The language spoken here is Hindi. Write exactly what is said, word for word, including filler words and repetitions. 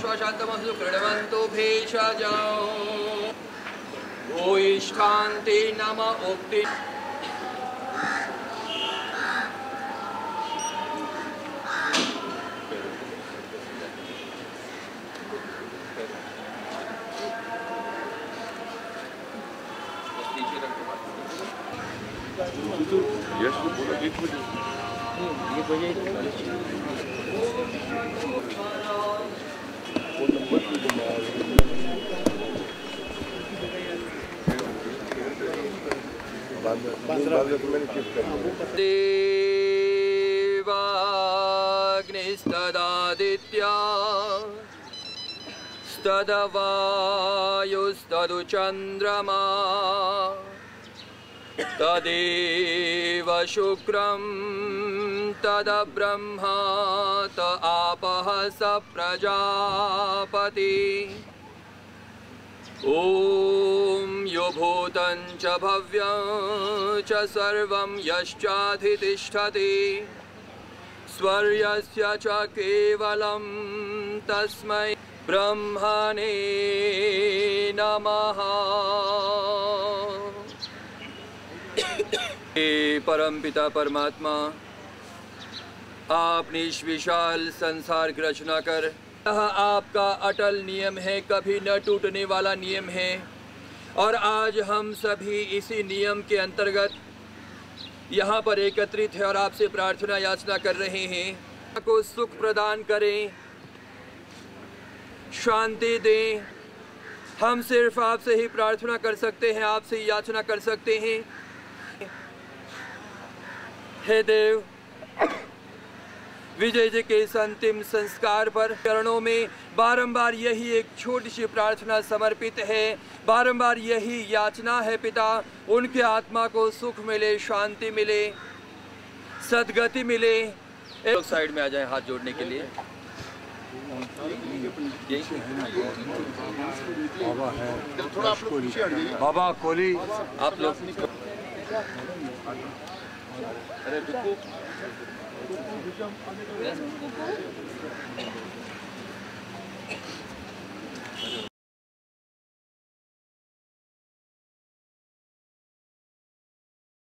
श्वाशान्तमस्तु क्रीडवन्तु भेषजौ ओष्ठान्ते नमः उक्ति देवाग्निस्तदादित्या तदवायुस्तदुचन्द्रमा तदेव शुक्रं तद्ब्रह्मा त आपः स प्रजापति ॐ यो भूतं च भव्यं च सर्वं यश्चाधितिष्ठति स्वर्यस्य च केवलं तस्मै ब्रह्मणे नमः। परम पिता परमात्मा, आपने इस विशाल संसार की रचना कर, यह आपका अटल नियम है, कभी न टूटने वाला नियम है। और आज हम सभी इसी नियम के अंतर्गत यहाँ पर एकत्रित हैं और आपसे प्रार्थना याचना कर रहे हैं। आपको सुख प्रदान करें, शांति दें। हम सिर्फ आपसे ही प्रार्थना कर सकते हैं, आपसे ही याचना कर सकते हैं। हे देव, विजय जी के इस अंतिम संस्कार पर चरणों में बारंबार यही एक छोटी सी प्रार्थना समर्पित है, बारंबार यही याचना है। पिता, उनके आत्मा को सुख मिले, शांति मिले, सद्गति मिले। एक साइड में आ जाएं हाथ जोड़ने के लिए। बाबा कोली, आप लोग अरे बिकू बिकू बिकू